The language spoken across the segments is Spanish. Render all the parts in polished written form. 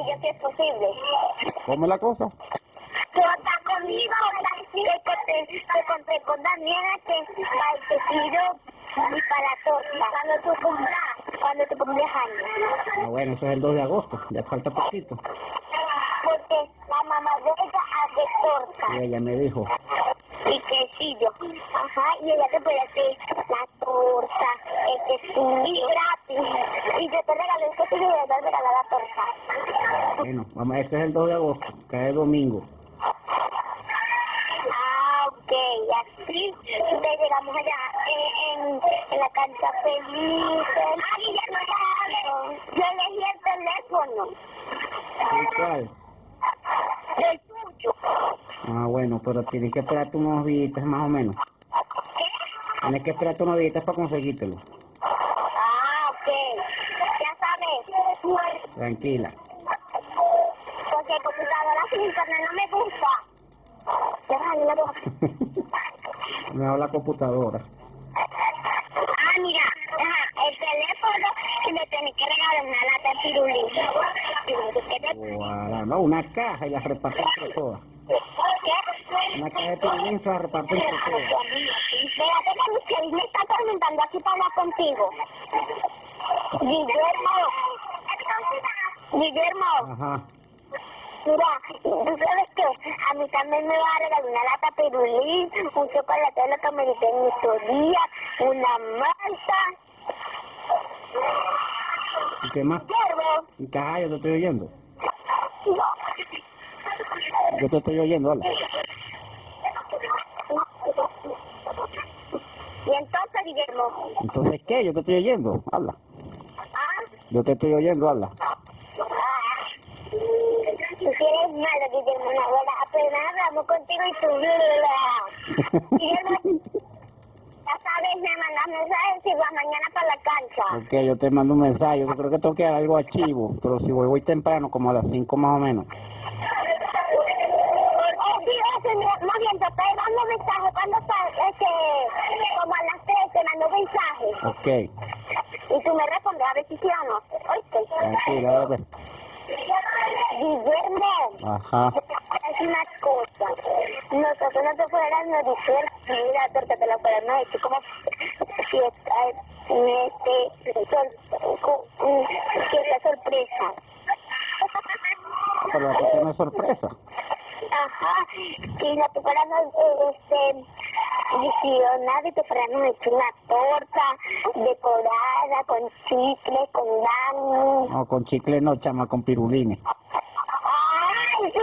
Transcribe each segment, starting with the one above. yo que es posible. ¿Cómo es la cosa? Tú estás conmigo, te conté con Daniela que pido y para todos, cuando tú cumplas años. Ah, bueno, eso es el 2 de agosto, ya falta poquito. Porque la mamá de ella hace torta. Y ella me dijo. Y quesillo. Ajá, y ella te puede hacer la torta, el quesillo. Y gratis. Y yo te regalé el quesillo y yo te regalé la torta. Bueno, mamá, este es el 2 de agosto, cae domingo. Ah, ok, así llegamos allá en la cancha feliz. Ah, y ya no la hago. Yo elegí el teléfono. ¿Y cuál? El tuyo. Ah, bueno, pero tienes que esperar tus novitas más o menos. ¿Qué? Tienes que esperar tus novitas para conseguírtelo. Ah, ok. Ya sabes. Tranquila. Porque computadora sin internet no me gusta. Ya me habla la computadora. Ah, mira. Ajá, el teléfono y me tenés que regalar una lata de pirulín. Guarda, no, una caja y la repartí entre todas. Una caja de pirulín se la repartí entre todas. Fíjate que Michelle me está atormentando aquí para hablar contigo. Guillermo. Ajá. Mira, ¿tú sabes qué? A mí también me va a regalar una lata de pirulín, un chocolate de lo que me dicen en estos días, una manta. ¿Y qué más? ¿Y qué? Ah, yo te estoy oyendo. No. Yo te estoy oyendo, hola. ¿Y entonces, Guillermo? ¿Entonces qué? Yo te estoy oyendo, habla. ¿Ah? Yo te estoy oyendo, habla. Eres malo, Guillermo, una abuela. Apenas hablamos contigo y tu vida. Guillermo, ya sabes, me mandas mensajes y vas mañana para la cancha. Ok, yo te mando un mensaje. Yo creo que tengo que dar algo archivo, pero si voy temprano, como a las 5 más o menos. Sí, más bien, te estoy dando mensaje. ¿Cuándo estás? Como a las 3 te mando un mensaje. Ok. Y tú me respondes a ver si sí o no. ¿Oíste? Tranquila, a ver. Guillermo, ajá. Es una cosa, nosotros no te fuéramos a decir que la torta te la fuéramos a decir como si es sorpresa. Pero la torta no es sorpresa. Ajá, si no te fuéramos visionar y te fuéramos a decir una torta decorada con chicle, con daño. No, con chicle no, chama, con pirulines. Sí,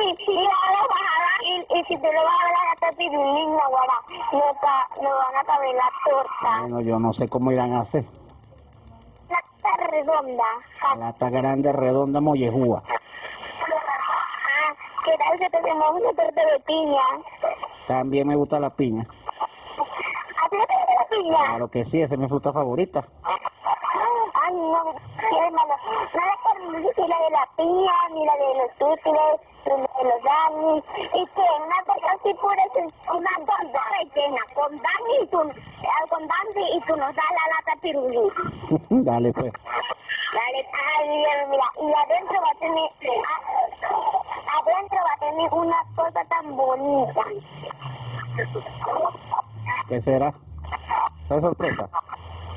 ahora vas a dar, y si te lo vas a dar a la pirulín, la guarda, no van a caber la torta. Bueno, yo no sé cómo irán a hacer. Lata redonda. Lata grande, redonda, mollejúa. Ah, ¿qué tal si te hacemos una torta de piña? También me gusta la piña. ¿A ti te gusta la piña? Claro que sí, esa es mi fruta favorita. Ay, no, qué hermano. No la conocí, la de la piña, ni la de los tútiles. Los Dani, y que una torta así pura es una torta rellena con Dani y tú nos das la lata pirulí. Dale pues. Dale, ay, mira, y adentro va a tener una cosa tan bonita. ¿Qué será? ¿Es sorpresa?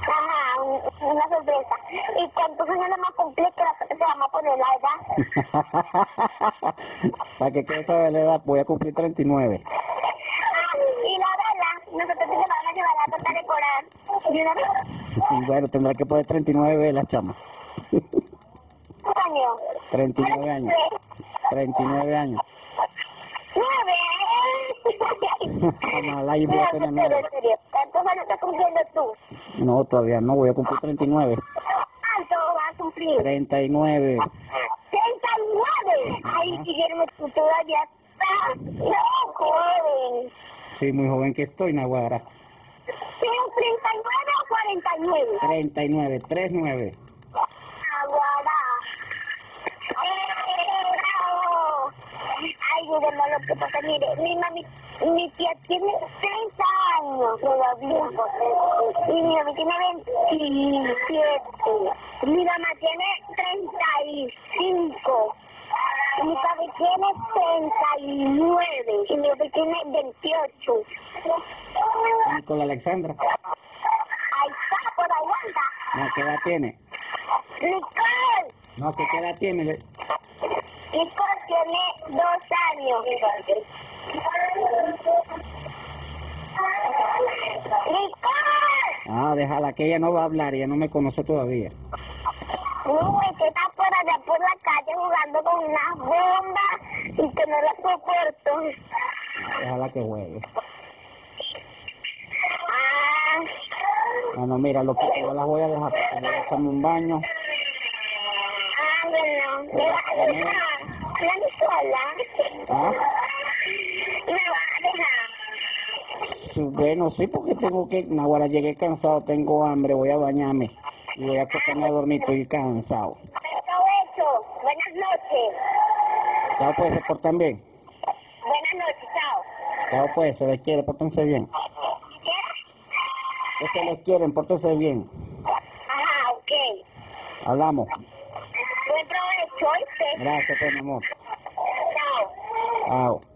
Ajá, una sorpresa. Y cuando se llama más compleja, la torta se llama poner la edad. Para que quede saber la edad, voy a cumplir 39. Y la vela, nosotros te vamos a llevar la torta a decorar. ¿Y una vela? Bueno, tendrá que poner 39 velas, chama. ¿Cuántos años? 39 años. 39 años. ¡9! Ojalá y voy a tener 9. ¿Cuántos años estás cumpliendo tú? No, todavía no, voy a cumplir 39. ¿Cuánto vas a cumplir? 39. Ay, Guillermo, tú todavía estás muy joven. Sí, muy joven que estoy, Naguara. ¿Sí, 39 o 49? 39, 39. Naguara. ¡Bravo! Ay, Guillermo, lo que pasa, mire, mi tía tiene 30 años, y mi mami tiene 27. Mi mamá tiene 35. Mi papi tiene 39 y mi papi tiene 28. Nicole Alejandra. Ahí está, por aguanta. No, ¿qué edad tiene? Nicole. No, ¿qué edad tiene? Nicole tiene 2 años. Ah, déjala, que ella no va a hablar, ella no me conoce todavía. No, es que está por allá por la calle jugando con una bomba y que no la soporto. Déjala que juegue. Ah. Bueno, mira, lo que yo las voy a dejar, voy a echarme un baño. Ah, bueno, me vas a dejar la Nicola. ¿Ah? Me vas a dejar. Bueno, sí, porque tengo que... Ahora llegué cansado, tengo hambre, voy a bañarme y voy a acostarme a dormir, estoy cansado. Aprovecho, buenas noches. Chao, pues, se portan bien. Buenas noches, chao. Chao, pues, se les quiere, pórtense bien. ¿Qué? Se les quieren, pórtense bien. Ajá, ok. Hablamos. Buen provecho, ¿oíste? Gracias, pues, mi amor. Chao. Chao.